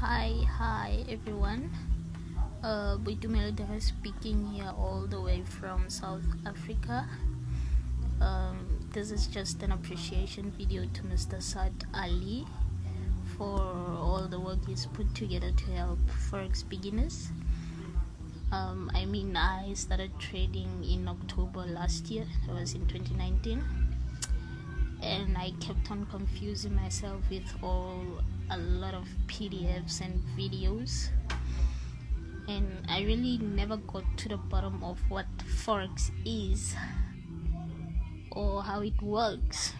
Hi everyone, Buitumelda speaking here all the way from South Africa. This is just an appreciation video to Mr. Saad Ali for all the work he's put together to help Forex beginners. I started trading in October last year. That was in 2019, and I kept on confusing myself with a lot of PDFs and videos, and I really never got to the bottom of what Forex is or how it works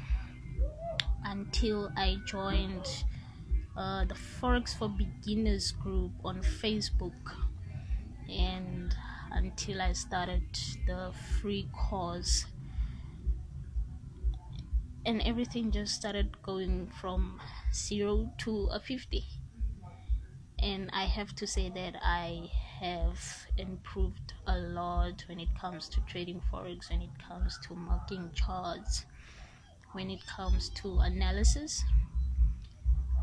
until I joined the Forex for Beginners group on Facebook, and until I started the free course, and everything just started going from 0 to a 50. And I have to say that I have improved a lot when it comes to trading Forex, when it comes to marking charts, when it comes to analysis,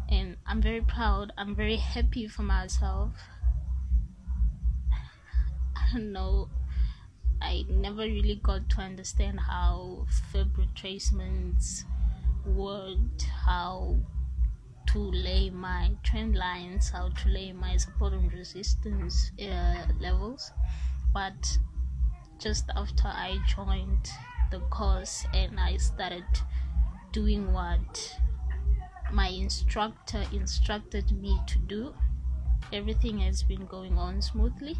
and I'm very proud, I'm very happy for myself. I don't know, I never really got to understand how fib retracements worked, how to lay my trend lines, how to lay my support and resistance levels, but just after I joined the course and I started doing what my instructor instructed me to do, everything has been going on smoothly.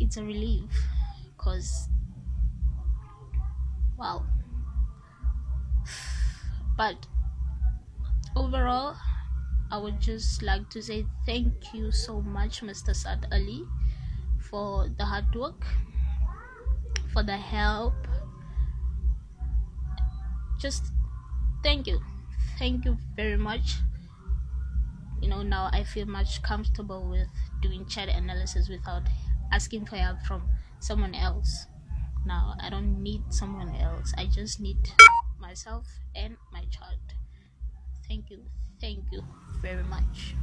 It's a relief, because wow. But overall, I would just like to say thank you so much, Mr. Saad Ali, for the hard work, for the help. Just thank you very much. You know, now I feel much comfortable with doing chart analysis without asking for help from someone else. Now I don't need someone else, I just need myself and my child. Thank you very much.